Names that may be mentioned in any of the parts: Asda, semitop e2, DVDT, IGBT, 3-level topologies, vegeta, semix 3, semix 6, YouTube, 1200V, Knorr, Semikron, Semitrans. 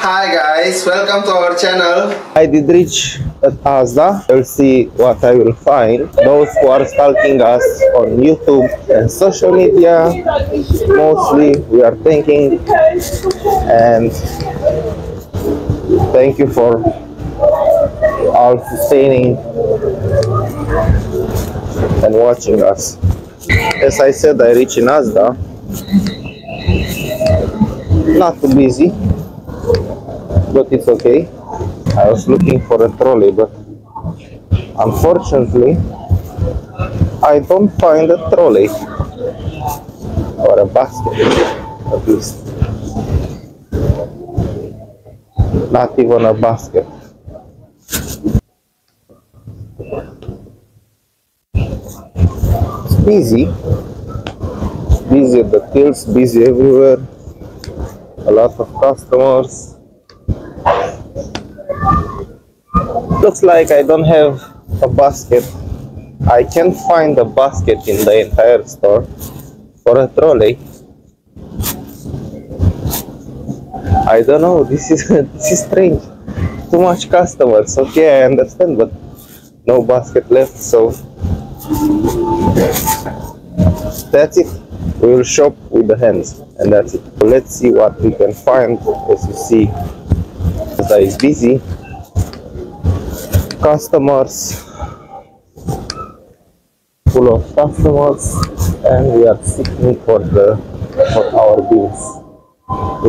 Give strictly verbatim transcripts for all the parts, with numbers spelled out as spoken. Hi guys, welcome to our channel. I did reach at Asda. We'll see what I will find. Those who are stalking us on YouTube and social media, mostly we are thanking, and thank you for all sustaining and watching us. As I said, I reach in Asda. Not too busy, but it's okay. I was looking for a trolley, but unfortunately I don't find a trolley or a basket, at least not even a basket. It's busy, busy at the tills, busy everywhere, a lot of customers. Looks like I don't have a basket. I can't find a basket in the entire store for a trolley. I don't know, this is this is strange. Too much customers, okay, I understand, but no basket left, so that's it. We will shop with the hands, and that's it. So let's see what we can find. As you see, Asda is busy. Customers, full of customers, and we are seeking for the for our beans.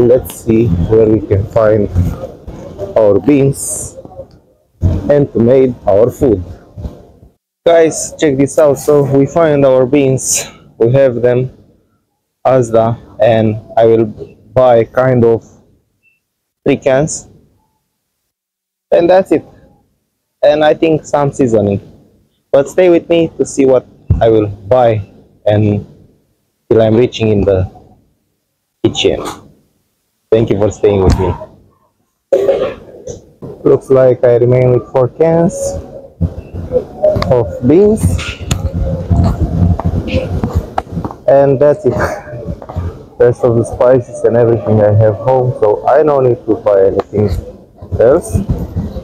Let's see where we can find our beans and to make our food. Guys, check this out. So we find our beans. We have them, Asda, and I will buy kind of three cans, and that's it. And I think some seasoning, but stay with me to see what I will buy and till I'm reaching in the kitchen. Thank you for staying with me. Looks like I remain with four cans of beans, and that's it. Rest of the spices and everything I have home, so I don't need to buy anything else.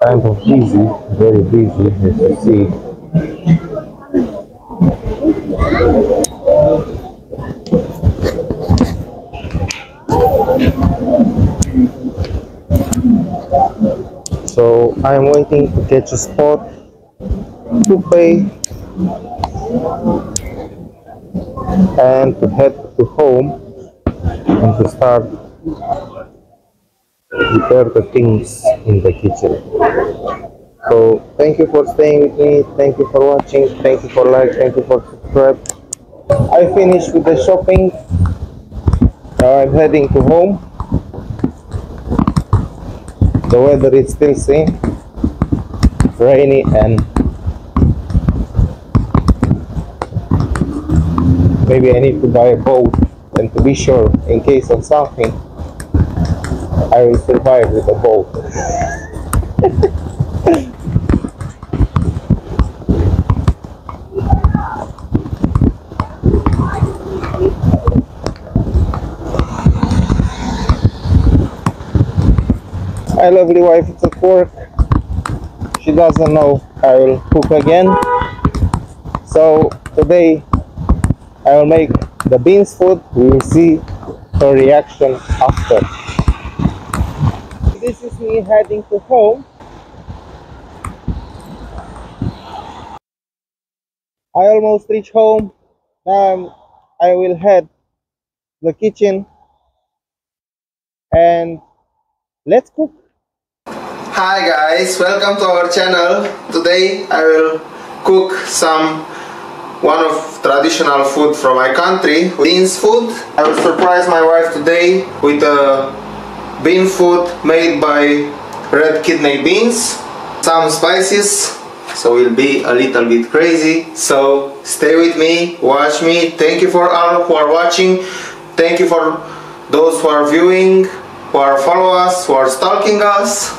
Kind of busy, very busy, as you see. So I'm waiting to catch a spot to pay and to head to home and to start prepare the things in the kitchen. So thank you for staying with me, thank you for watching, thank you for like, thank you for subscribe. I finished with the shopping. Now I'm heading to home. The weather is still same, rainy and maybe I need to buy a boat, and to be sure, in case of something, I will survive with a boat. My lovely wife is at work. She doesn't know I will cook again. So today I will make the beans food. We will see her reaction after. This is me heading to home. I almost reached home. Now I'm, I will head to the kitchen and let's cook. Hi guys, welcome to our channel. Today I will cook some one of traditional food from my country, beans food. I will surprise my wife today with a bean food made by red kidney beans, some spices, so we'll be a little bit crazy. So stay with me, watch me. Thank you for all who are watching, thank you for those who are viewing, who are following us, who are stalking us.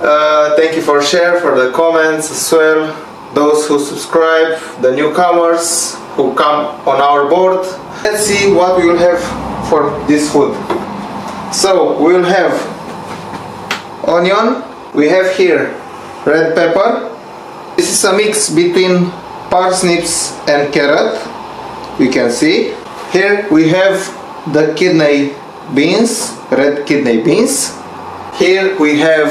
Uh, thank you for share, for the comments as well, those who subscribe, the newcomers who come on our board. Let's see what we will have for this food. So we'll have onion. We have here red pepper. This is a mix between parsnips and carrot. You can see here we have the kidney beans, red kidney beans. Here we have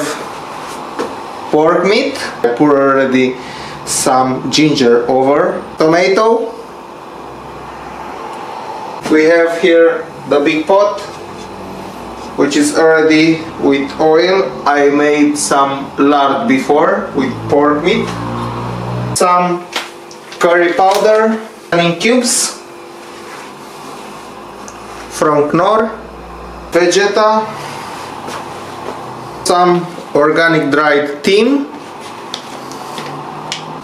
pork meat. I put already some ginger over. Tomato. We have here the big pot, which is already with oil. I made some lard before with pork meat. Some curry powder, onion cubes from Knorr, Vegeta, some organic dried thyme.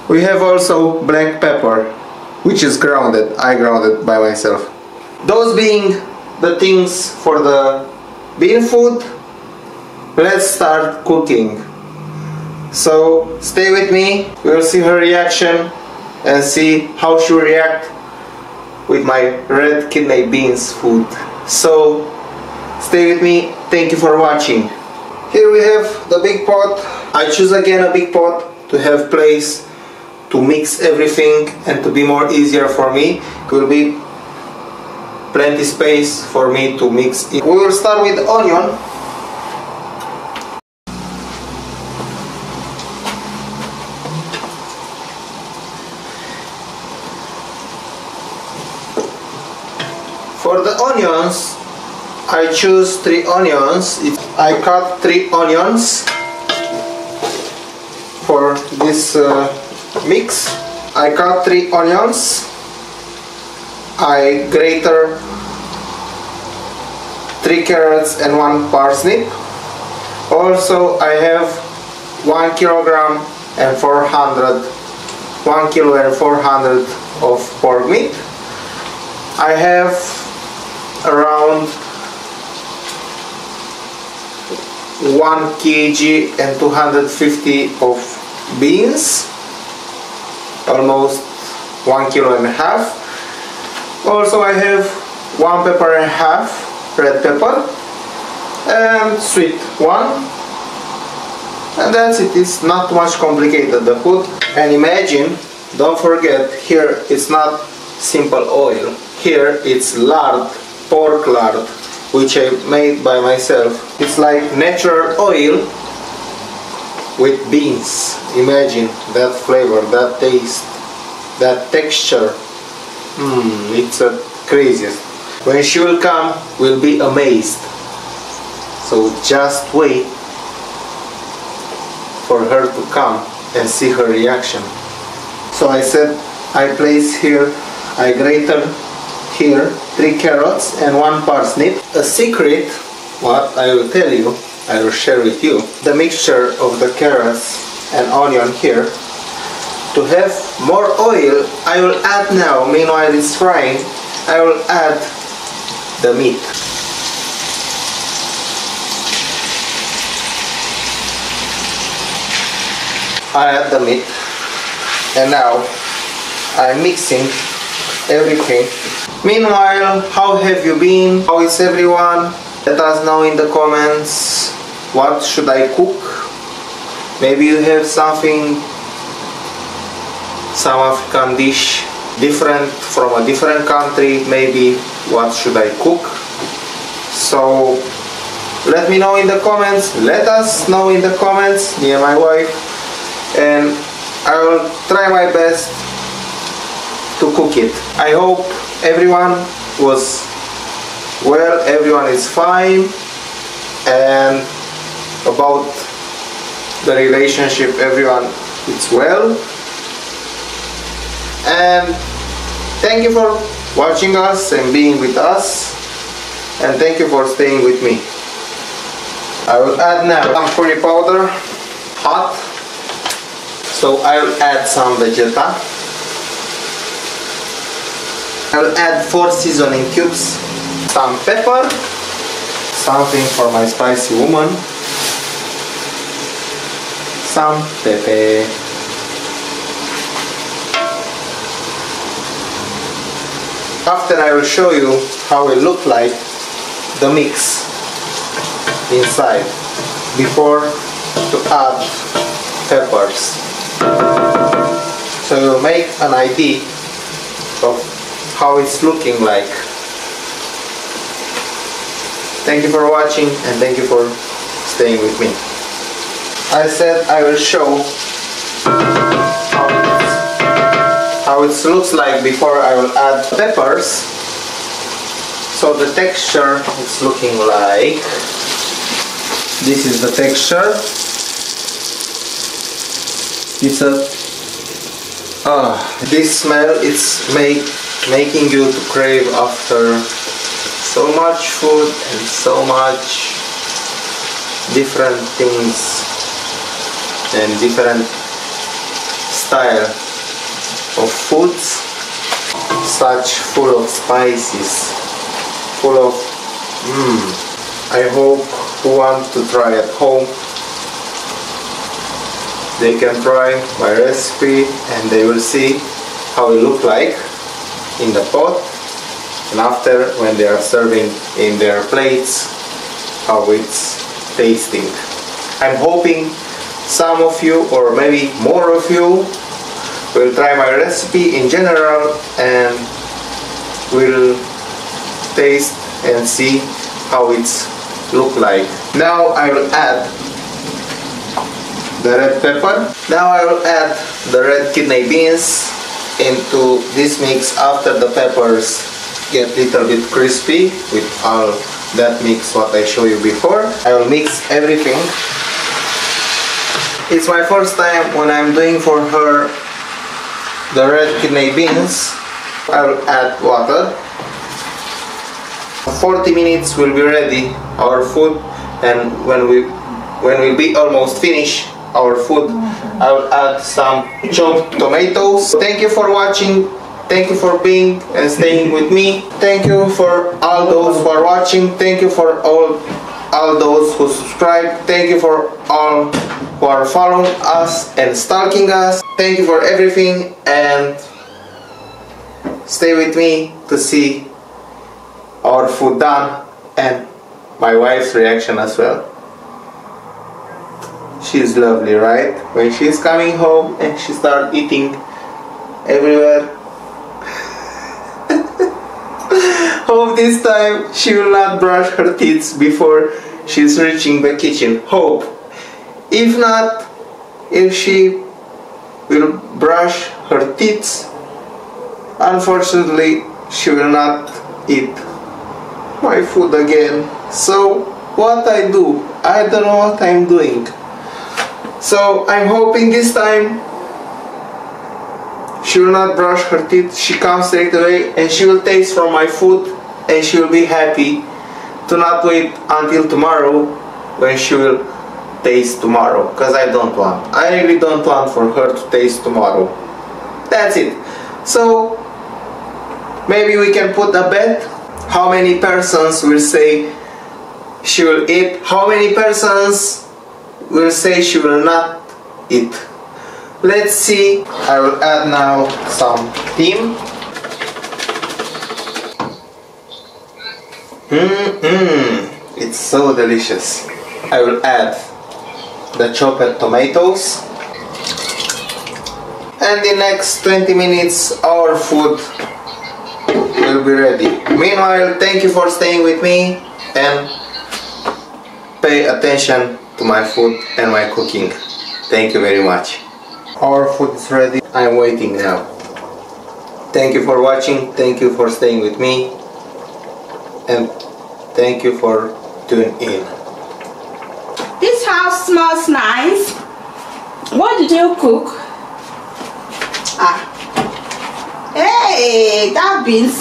We have also black pepper, which is grounded. I grounded by myself. Those being the things for the bean food. Let's start cooking. So stay with me. We'll see her reaction and see how she reacts with my red kidney beans food. So stay with me. Thank you for watching. Here we have the big pot. I choose again a big pot to have place to mix everything and to be more easier for me. It will be plenty space for me to mix it. We will start with onion. For the onions, I choose three onions. I cut three onions for this uh, mix. I cut three onions. I grater three carrots and one parsnip. Also, I have one kilogram and four hundred, one kilo and four hundred of pork meat. I have around one kg and two hundred fifty of beans. Almost one kilo and a half. Also, I have one pepper and a half, red pepper, and sweet one. And that's it. It's not much complicated, the food. And imagine, don't forget, here it's not simple oil. Here it's lard, pork lard, which I made by myself. It's like natural oil with beans. Imagine that flavor, that taste, that texture. Mm, it's a craziest. When she will come, we'll be amazed. So just wait for her to come and see her reaction. So I said, I place here, I grated here three carrots and one parsnip. A secret, what I will tell you, I will share with you. The mixture of the carrots and onion here. To have more oil, I will add now, meanwhile it's frying, I will add the meat. I add the meat, and now I'm mixing everything. Meanwhile, how have you been? How is everyone? Let us know in the comments what should I cook. Maybe you have something, some African dish, different, from a different country, maybe. What should I cook? So let me know in the comments, let us know in the comments, me and my wife, and I will try my best to cook it. I hope everyone was well, everyone is fine, and about the relationship, everyone is well. And thank you for watching us and being with us, and thank you for staying with me. I will add now some curry powder, hot, so I will add some Vegeta. I will add four seasoning cubes, some pepper, something for my spicy woman, some pepe. After I will show you how it looked like the mix inside before to add peppers. So make an idea of how it's looking like. Thank you for watching and thank you for staying with me. I said I will show how it looks like before I will add peppers. So the texture is looking like this is the texture. It's a ah uh, this smell it's make making you to crave after so much food and so much different things and different style of foods, such full of spices, full of mmm. I hope who want to try at home, they can try my recipe and they will see how it look like in the pot, and after when they are serving in their plates how it's tasting. I'm hoping some of you or maybe more of you we'll try my recipe in general and we'll taste and see how it's look like. Now I will add the red pepper. Now I will add the red kidney beans into this mix after the peppers get a little bit crispy with all that mix what I show you before. I will mix everything. It's my first time when I'm doing for her the red kidney beans. I will add water. forty minutes will be ready our food, and when we when we be almost finished our food I will add some chopped tomatoes. Thank you for watching. Thank you for being and staying with me. Thank you for all those who are watching. Thank you for all all those who subscribe. Thank you for all who are following us and stalking us. Thank you for everything and stay with me to see our food done and my wife's reaction as well. She's lovely, right? When she's coming home and she starts eating everywhere. Hope this time she will not brush her teeth before she's reaching the kitchen. Hope. If not, if she will brush her teeth, unfortunately she will not eat my food again. So what I do? I don't know what I'm doing. So I'm hoping this time she will not brush her teeth. She comes straight away and she will taste from my food and she will be happy to not wait until tomorrow when she will taste tomorrow, because I don't want. I really don't want for her to taste tomorrow. That's it. So maybe we can put a bet how many persons will say she will eat, how many persons will say she will not eat. Let's see. I will add now some thyme. Mmm, it's so delicious. I will add the chopped tomatoes. And the next twenty minutes our food will be ready. Meanwhile, thank you for staying with me and pay attention to my food and my cooking. Thank you very much. Our food is ready. I'm waiting now. Thank you for watching. Thank you for staying with me. And thank you for tuning in. This house smells nice. What did you cook? Ah. Hey, that beans.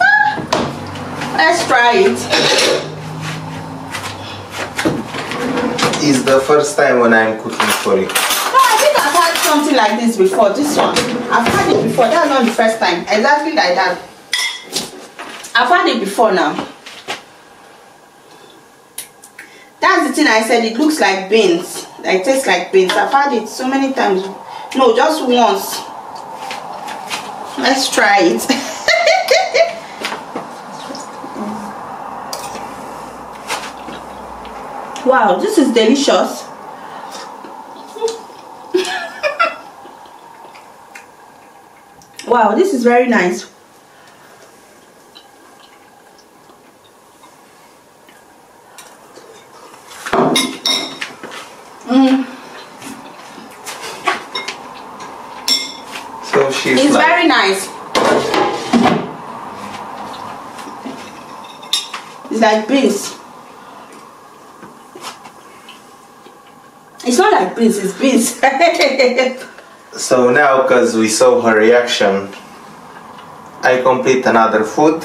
Ah. Let's try it. It's the first time when I'm cooking for you. No, I think I've had something like this before. This one, I've had it before. That's not the first time. Exactly like that. I've had it before now. That's the thing I said. It looks like beans. Like tastes like beans. I've had it so many times. No, just once. Let's try it. Wow, this is delicious. Wow, this is very nice. Mm. So she's it's like very nice. It's like beans. It's not like beans, it's beans. So now, because we saw her reaction, I complete another food.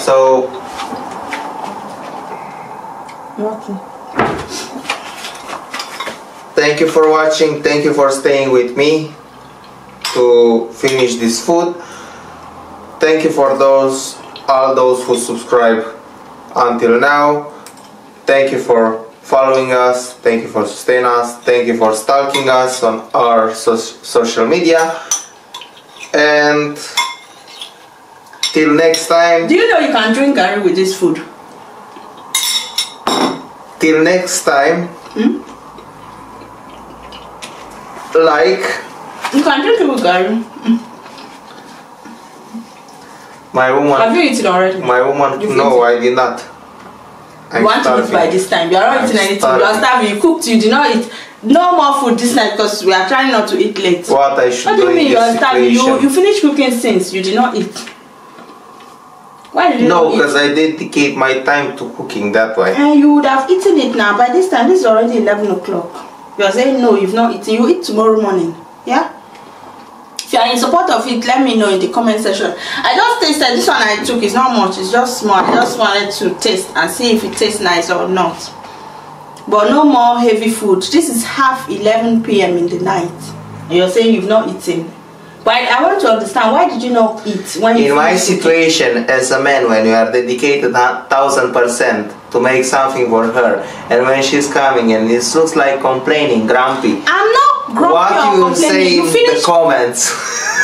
So okay. Thank you for watching. Thank you for staying with me to finish this food. Thank you for those all those who subscribe until now. Thank you for following us, thank you for sustaining us, thank you for stalking us on our so social media, and till next time. Do you know you can drink curry with this food? Till next time, hmm? Like you can drink it with curry. My woman, have you eaten already? My woman, You've no, I did not. You want starving. to eat by this time. You are not I'm eating anything. Starving. You are starving. You cooked. You did not eat. No more food this night because we are trying not to eat late. What I should what do you mean you are starving? You you finished cooking since you did not eat. Why did you no, not eat? No, because I dedicate my time to cooking that way. And you would have eaten it now. By this time, this is already eleven o'clock. You are saying no, you've not eaten. You eat tomorrow morning. Yeah. If you are in support of it, let me know in the comment section. I just tasted this one I took. It's not much. It's just small. I just wanted to taste and see if it tastes nice or not. But no more heavy food. This is half eleven p m in the night. And you're saying you've not eaten. But I want to understand, why did you not eat? When you in my situation eating? As a man, when you are dedicated a thousand percent to make something for her, and when she's coming and it looks like complaining, grumpy. I'm not. What you say you in finish, the comments?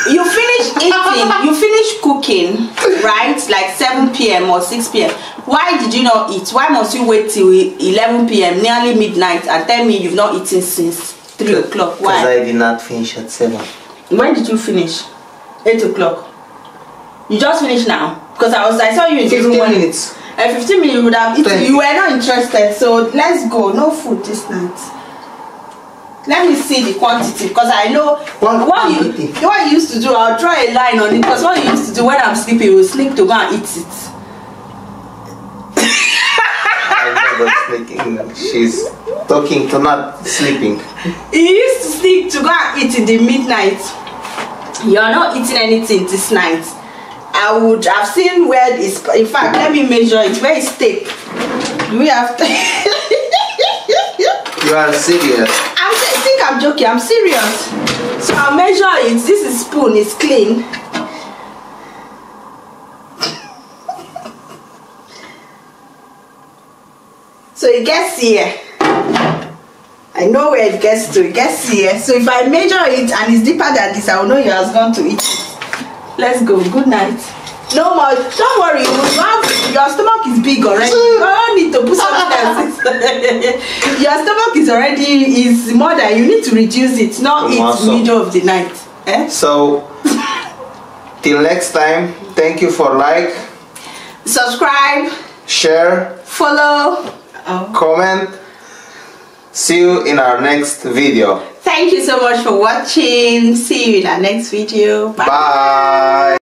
You finish eating, you finish cooking, right? Like seven p m or six p m Why did you not eat? Why must you wait till eleven p m, nearly midnight, and tell me you've not eaten since three o'clock? Why? Because I did not finish at seven. When did you finish? eight o'clock. You just finished now? Because I was, I saw you in fifteen minutes. At fifteen minutes, you would have eaten. twenty. You were not interested, so let's go. No food this night. Let me see the quantity, because I know what, what, you, what you used to do. I'll draw a line on it, because what you used to do when I'm sleeping, you will sneak to go and eat it. I'm never sneaking. She's talking to not sleeping. You used to sneak to go and eat in the midnight. You're not eating anything this night. I would have seen where it's, in fact, let me measure it. Where is tape? We have tape. You are serious. I'm, I think I'm joking. I'm serious. So I'll measure it. This is spoon. It's clean. So it gets here. I know where it gets to. It gets here. So if I measure it and it's deeper than this, I will know you have gone to eat it. Let's go. Good night. No more. Don't worry. Your stomach is big already. You don't need to put something else. Your stomach is already is more than you need to reduce it. Not eat middle of the night. Eh? So till next time. Thank you for like, subscribe, share, follow, oh. comment. See you in our next video. Thank you so much for watching. See you in our next video. Bye. Bye.